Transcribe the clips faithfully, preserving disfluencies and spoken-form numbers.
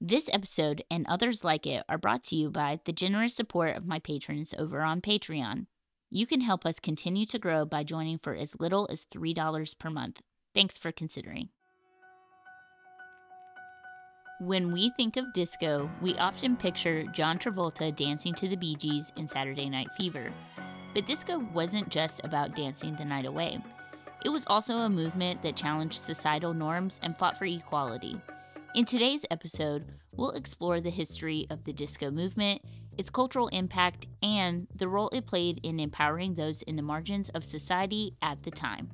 This episode and others like it are brought to you by the generous support of my patrons over on Patreon. You can help us continue to grow by joining for as little as three dollars per month. Thanks for considering. When we think of disco, we often picture John Travolta dancing to the Bee Gees in Saturday Night Fever. But disco wasn't just about dancing the night away. It was also a movement that challenged societal norms and fought for equality. In today's episode, we'll explore the history of the disco movement, its cultural impact, and the role it played in empowering those in the margins of society at the time.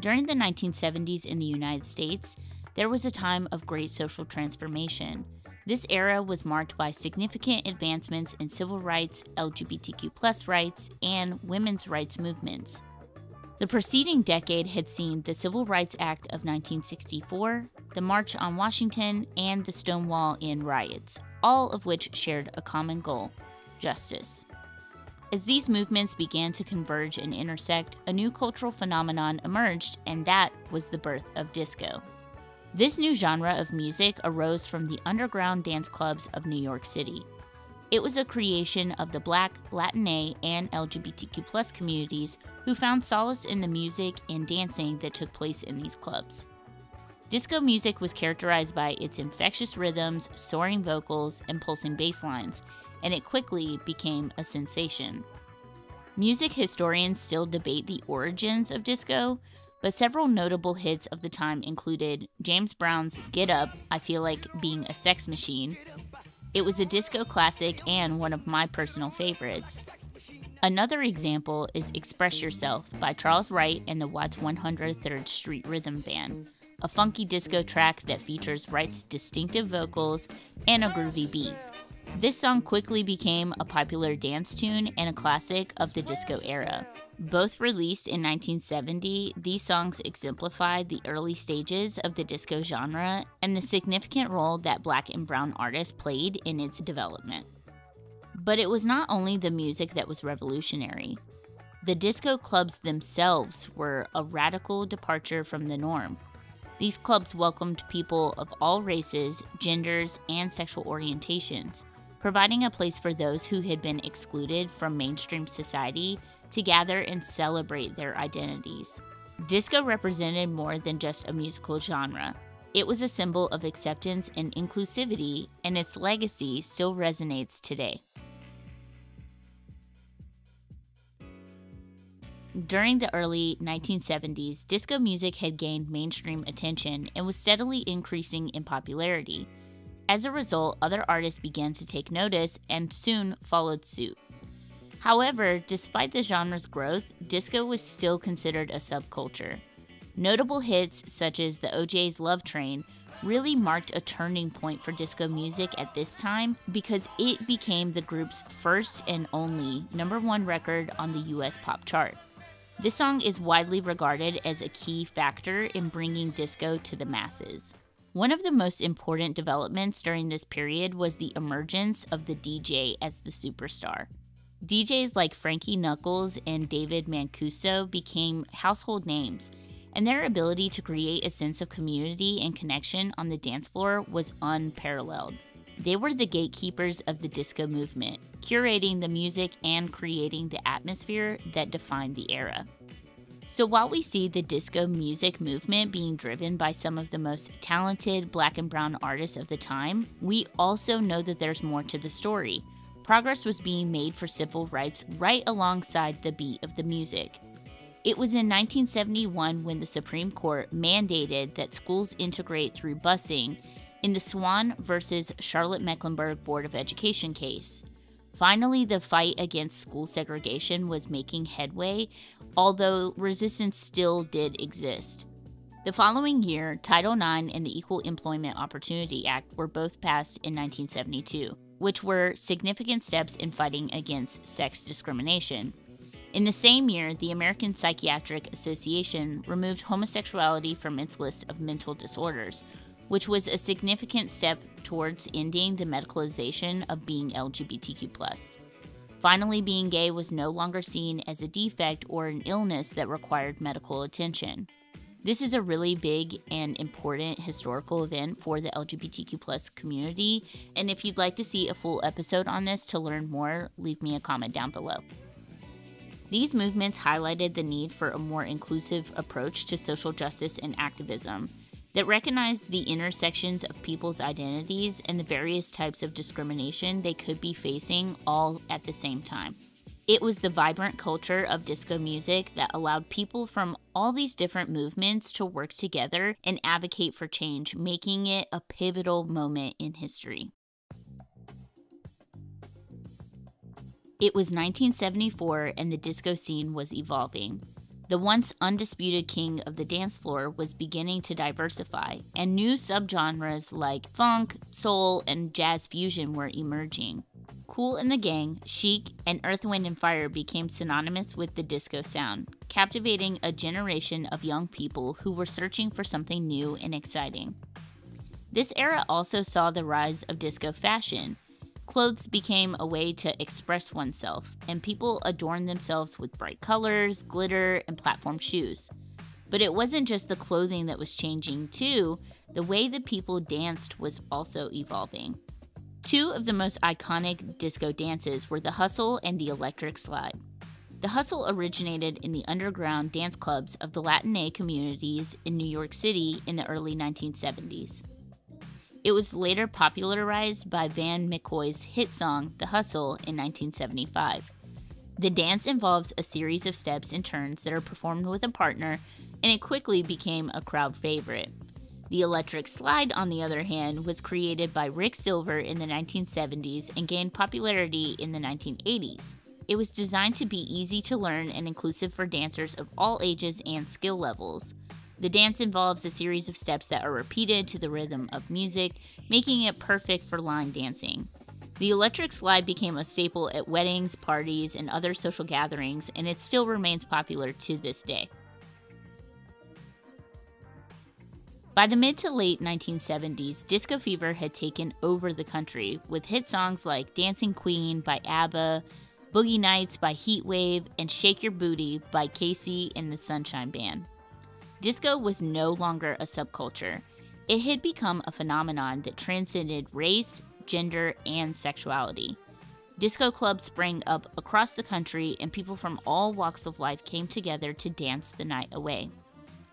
During the nineteen seventies in the United States, there was a time of great social transformation. This era was marked by significant advancements in civil rights, L G B T Q plus rights, and women's rights movements. The preceding decade had seen the Civil Rights Act of nineteen sixty-four, the March on Washington, and the Stonewall Inn riots, all of which shared a common goal: justice. As these movements began to converge and intersect, a new cultural phenomenon emerged, and that was the birth of disco. This new genre of music arose from the underground dance clubs of New York City. It was a creation of the Black, Latinx, and L G B T Q plus communities who found solace in the music and dancing that took place in these clubs. Disco music was characterized by its infectious rhythms, soaring vocals, and pulsing bass lines, and it quickly became a sensation. Music historians still debate the origins of disco, but several notable hits of the time included James Brown's Get Up, I Feel Like Being a Sex Machine. It was a disco classic and one of my personal favorites. Another example is Express Yourself by Charles Wright and the Watts one hundred third Street Rhythm Band, a funky disco track that features Wright's distinctive vocals and a groovy beat. This song quickly became a popular dance tune and a classic of the disco era. Both released in nineteen seventy, these songs exemplified the early stages of the disco genre and the significant role that Black and Brown artists played in its development. But it was not only the music that was revolutionary. The disco clubs themselves were a radical departure from the norm. These clubs welcomed people of all races, genders, and sexual orientations, providing a place for those who had been excluded from mainstream society to gather and celebrate their identities. Disco represented more than just a musical genre. It was a symbol of acceptance and inclusivity, and its legacy still resonates today. During the early nineteen seventies, disco music had gained mainstream attention and was steadily increasing in popularity. As a result, other artists began to take notice and soon followed suit. However, despite the genre's growth, disco was still considered a subculture. Notable hits such as the O'Jays' Love Train really marked a turning point for disco music at this time because it became the group's first and only number one record on the U S pop chart. This song is widely regarded as a key factor in bringing disco to the masses. One of the most important developments during this period was the emergence of the D J as the superstar. D Js like Frankie Knuckles and David Mancuso became household names, and their ability to create a sense of community and connection on the dance floor was unparalleled. They were the gatekeepers of the disco movement, curating the music and creating the atmosphere that defined the era. So while we see the disco music movement being driven by some of the most talented Black and Brown artists of the time, we also know that there's more to the story. Progress was being made for civil rights right alongside the beat of the music. It was in nineteen seventy-one when the Supreme Court mandated that schools integrate through busing in the Swann versus Charlotte Mecklenburg Board of Education case. Finally, the fight against school segregation was making headway, although resistance still did exist. The following year, Title nine and the Equal Employment Opportunity Act were both passed in nineteen seventy-two, which were significant steps in fighting against sex discrimination. In the same year, the American Psychiatric Association removed homosexuality from its list of mental disorders, which was a significant step towards ending the medicalization of being L G B T Q plus. Finally, being gay was no longer seen as a defect or an illness that required medical attention. This is a really big and important historical event for the L G B T Q plus community, and if you'd like to see a full episode on this to learn more, leave me a comment down below. These movements highlighted the need for a more inclusive approach to social justice and activism that recognized the intersections of people's identities and the various types of discrimination they could be facing all at the same time. It was the vibrant culture of disco music that allowed people from all these different movements to work together and advocate for change, making it a pivotal moment in history. It was nineteen seventy-four and the disco scene was evolving. The once undisputed king of the dance floor was beginning to diversify, and new subgenres like funk, soul, and jazz fusion were emerging. Kool and the Gang, Chic, and Earth, Wind, and Fire became synonymous with the disco sound, captivating a generation of young people who were searching for something new and exciting. This era also saw the rise of disco fashion. Clothes became a way to express oneself, and people adorned themselves with bright colors, glitter, and platform shoes. But it wasn't just the clothing that was changing, too. The way the people danced was also evolving. Two of the most iconic disco dances were the hustle and the electric slide. The hustle originated in the underground dance clubs of the Latinx communities in New York City in the early nineteen seventies. It was later popularized by Van McCoy's hit song, The Hustle, in nineteen seventy-five. The dance involves a series of steps and turns that are performed with a partner, and it quickly became a crowd favorite. The electric slide, on the other hand, was created by Rick Silver in the nineteen seventies and gained popularity in the nineteen eighties. It was designed to be easy to learn and inclusive for dancers of all ages and skill levels. The dance involves a series of steps that are repeated to the rhythm of music, making it perfect for line dancing. The electric slide became a staple at weddings, parties, and other social gatherings, and it still remains popular to this day. By the mid to late nineteen seventies, Disco Fever had taken over the country, with hit songs like Dancing Queen by ABBA, Boogie Nights by Heatwave, and Shake Your Booty by Casey and the Sunshine Band. Disco was no longer a subculture. It had become a phenomenon that transcended race, gender, and sexuality. Disco clubs sprang up across the country, and people from all walks of life came together to dance the night away.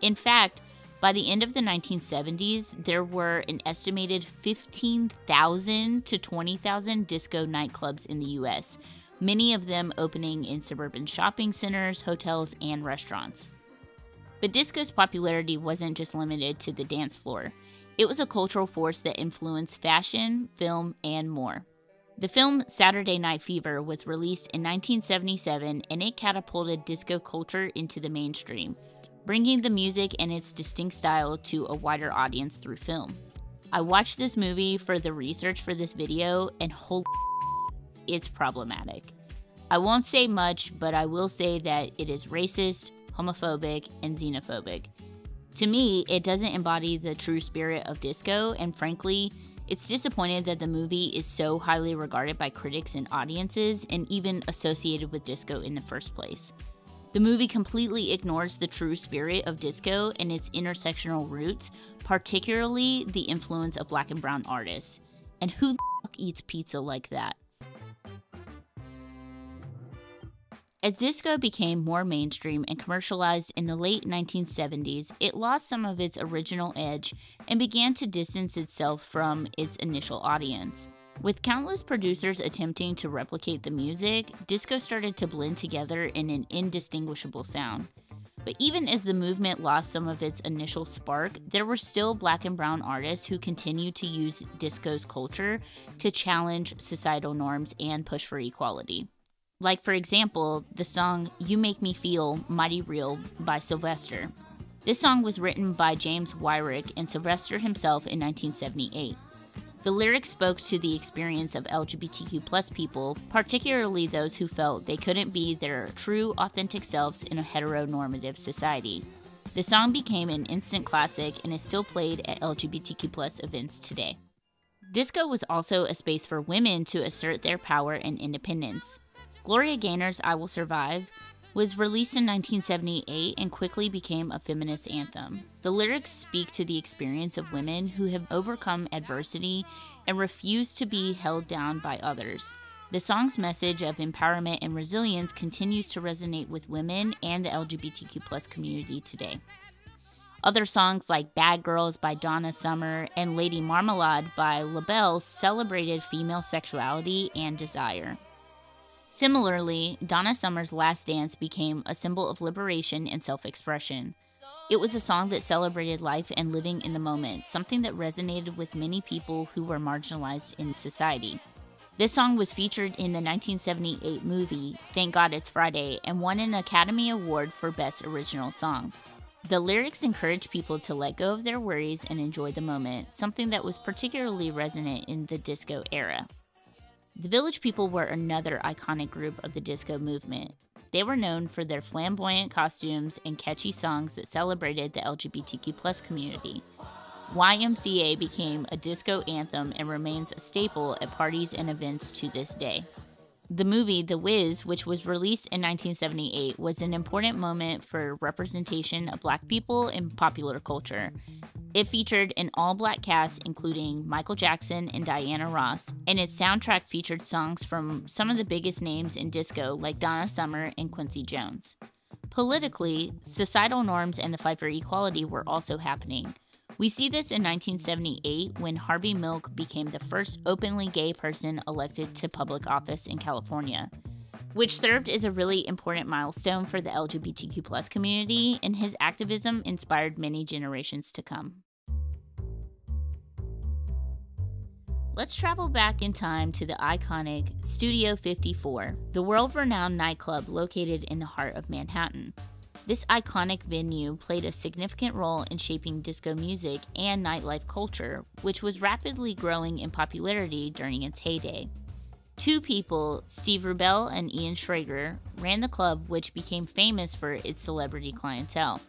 In fact, by the end of the nineteen seventies, there were an estimated fifteen thousand to twenty thousand disco nightclubs in the U S, many of them opening in suburban shopping centers, hotels, and restaurants. But disco's popularity wasn't just limited to the dance floor. It was a cultural force that influenced fashion, film, and more. The film Saturday Night Fever was released in nineteen seventy-seven, and it catapulted disco culture into the mainstream, bringing the music and its distinct style to a wider audience through film. I watched this movie for the research for this video, and holy it's problematic. I won't say much, but I will say that it is racist, homophobic, and xenophobic. To me, it doesn't embody the true spirit of disco, and frankly, it's disappointed that the movie is so highly regarded by critics and audiences, and even associated with disco in the first place. The movie completely ignores the true spirit of disco and its intersectional roots, particularly the influence of black and brown artists. And who the fuck eats pizza like that? As disco became more mainstream and commercialized in the late nineteen seventies, it lost some of its original edge and began to distance itself from its initial audience. With countless producers attempting to replicate the music, disco started to blend together in an indistinguishable sound. But even as the movement lost some of its initial spark, there were still black and brown artists who continued to use disco's culture to challenge societal norms and push for equality. Like, for example, the song You Make Me Feel Mighty Real by Sylvester. This song was written by James Weirick and Sylvester himself in nineteen seventy-eight. The lyrics spoke to the experience of L G B T Q plus people, particularly those who felt they couldn't be their true, authentic selves in a heteronormative society. The song became an instant classic and is still played at L G B T Q plus events today. Disco was also a space for women to assert their power and independence. Gloria Gaynor's I Will Survive, was released in nineteen seventy-eight and quickly became a feminist anthem. The lyrics speak to the experience of women who have overcome adversity and refuse to be held down by others. The song's message of empowerment and resilience continues to resonate with women and the L G B T Q plus community today. Other songs like Bad Girls by Donna Summer and Lady Marmalade by LaBelle celebrated female sexuality and desire. Similarly, Donna Summer's Last Dance became a symbol of liberation and self-expression. It was a song that celebrated life and living in the moment, something that resonated with many people who were marginalized in society. This song was featured in the nineteen seventy-eight movie Thank God It's Friday and won an Academy Award for Best Original Song. The lyrics encourage people to let go of their worries and enjoy the moment, something that was particularly resonant in the disco era. The Village People were another iconic group of the disco movement. They were known for their flamboyant costumes and catchy songs that celebrated the L G B T Q plus community. Y M C A became a disco anthem and remains a staple at parties and events to this day. The movie The Wiz, which was released in nineteen seventy-eight, was an important moment for representation of Black people in popular culture. It featured an all-Black cast including Michael Jackson and Diana Ross, and its soundtrack featured songs from some of the biggest names in disco like Donna Summer and Quincy Jones. Politically, societal norms and the fight for equality were also happening. We see this in nineteen seventy-eight when Harvey Milk became the first openly gay person elected to public office in California, which served as a really important milestone for the L G B T Q plus community, and his activism inspired many generations to come. Let's travel back in time to the iconic Studio fifty-four, the world-renowned nightclub located in the heart of Manhattan. This iconic venue played a significant role in shaping disco music and nightlife culture, which was rapidly growing in popularity during its heyday. Two people, Steve Rubell and Ian Schrager, ran the club, which became famous for its celebrity clientele.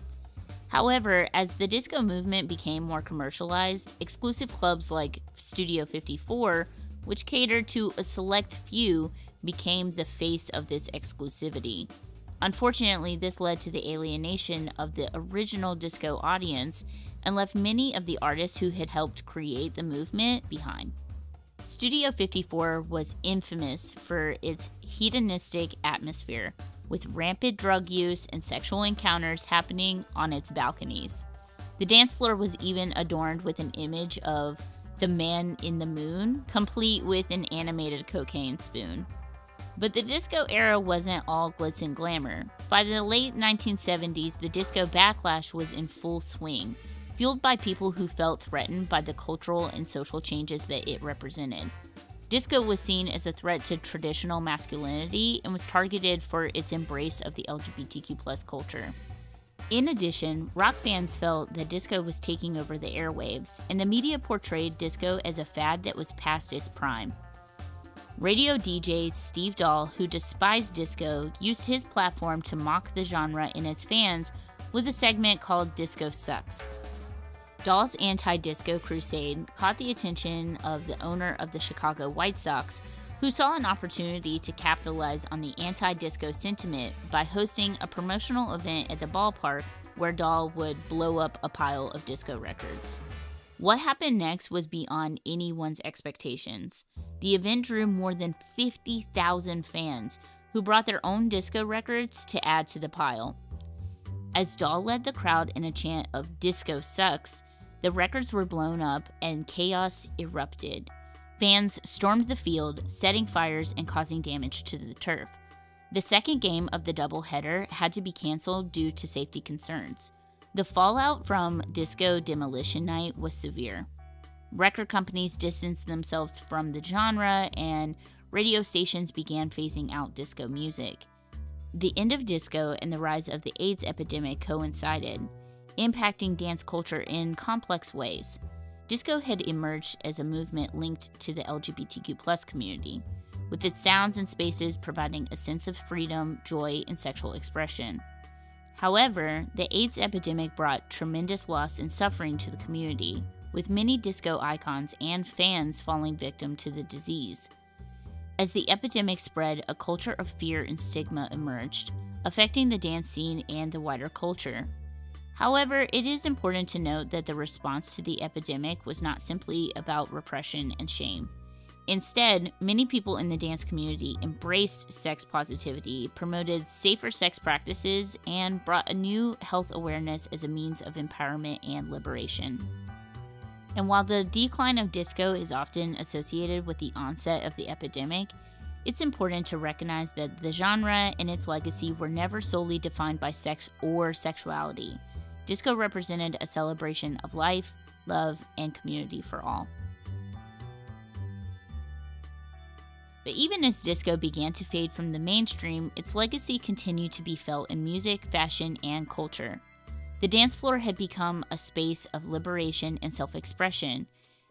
However, as the disco movement became more commercialized, exclusive clubs like Studio fifty-four, which catered to a select few, became the face of this exclusivity. Unfortunately, this led to the alienation of the original disco audience and left many of the artists who had helped create the movement behind. Studio fifty-four was infamous for its hedonistic atmosphere, with rampant drug use and sexual encounters happening on its balconies. The dance floor was even adorned with an image of the man in the moon, complete with an animated cocaine spoon. But the disco era wasn't all glitz and glamour. By the late nineteen seventies, the disco backlash was in full swing, fueled by people who felt threatened by the cultural and social changes that it represented. Disco was seen as a threat to traditional masculinity and was targeted for its embrace of the L G B T Q plus culture. In addition, rock fans felt that disco was taking over the airwaves, and the media portrayed disco as a fad that was past its prime. Radio D J Steve Dahl, who despised disco, used his platform to mock the genre and its fans with a segment called Disco Sucks. Dahl's anti-disco crusade caught the attention of the owner of the Chicago White Sox, who saw an opportunity to capitalize on the anti-disco sentiment by hosting a promotional event at the ballpark where Dahl would blow up a pile of disco records. What happened next was beyond anyone's expectations. The event drew more than fifty thousand fans who brought their own disco records to add to the pile. As Dahl led the crowd in a chant of "Disco Sucks," the records were blown up and chaos erupted. Fans stormed the field, setting fires and causing damage to the turf. The second game of the doubleheader had to be canceled due to safety concerns. The fallout from Disco Demolition Night was severe. Record companies distanced themselves from the genre, and radio stations began phasing out disco music. The end of disco and the rise of the AIDS epidemic coincided, impacting dance culture in complex ways. Disco had emerged as a movement linked to the L G B T Q plus community, with its sounds and spaces providing a sense of freedom, joy, and sexual expression. However, the AIDS epidemic brought tremendous loss and suffering to the community, with many disco icons and fans falling victim to the disease. As the epidemic spread, a culture of fear and stigma emerged, affecting the dance scene and the wider culture. However, it is important to note that the response to the epidemic was not simply about repression and shame. Instead, many people in the dance community embraced sex positivity, promoted safer sex practices, and brought a new health awareness as a means of empowerment and liberation. And while the decline of disco is often associated with the onset of the epidemic, it's important to recognize that the genre and its legacy were never solely defined by sex or sexuality. Disco represented a celebration of life, love, and community for all. But even as disco began to fade from the mainstream, its legacy continued to be felt in music, fashion, and culture. The dance floor had become a space of liberation and self-expression,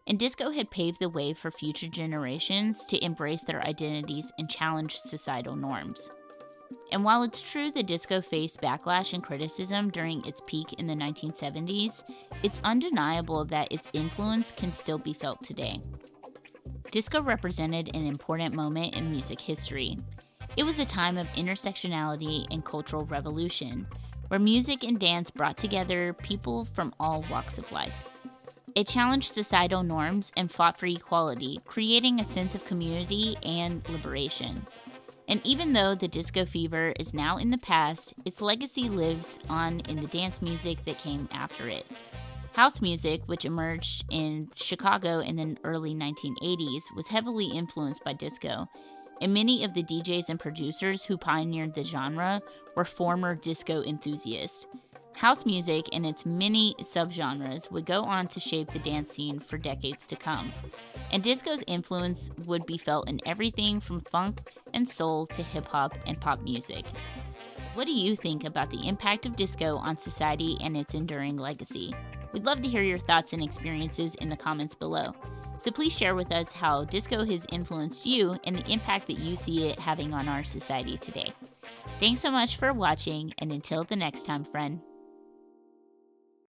and disco had paved the way for future generations to embrace their identities and challenge societal norms. And while it's true the disco faced backlash and criticism during its peak in the nineteen seventies, it's undeniable that its influence can still be felt today. Disco represented an important moment in music history. It was a time of intersectionality and cultural revolution, where music and dance brought together people from all walks of life. It challenged societal norms and fought for equality, creating a sense of community and liberation. And even though the disco fever is now in the past, its legacy lives on in the dance music that came after it. House music, which emerged in Chicago in the early nineteen eighties, was heavily influenced by disco, and many of the D Js and producers who pioneered the genre were former disco enthusiasts. House music and its many subgenres would go on to shape the dance scene for decades to come, and disco's influence would be felt in everything from funk and soul to hip-hop and pop music. What do you think about the impact of disco on society and its enduring legacy? We'd love to hear your thoughts and experiences in the comments below. So please share with us how disco has influenced you and the impact that you see it having on our society today. Thanks so much for watching, and until the next time, friend.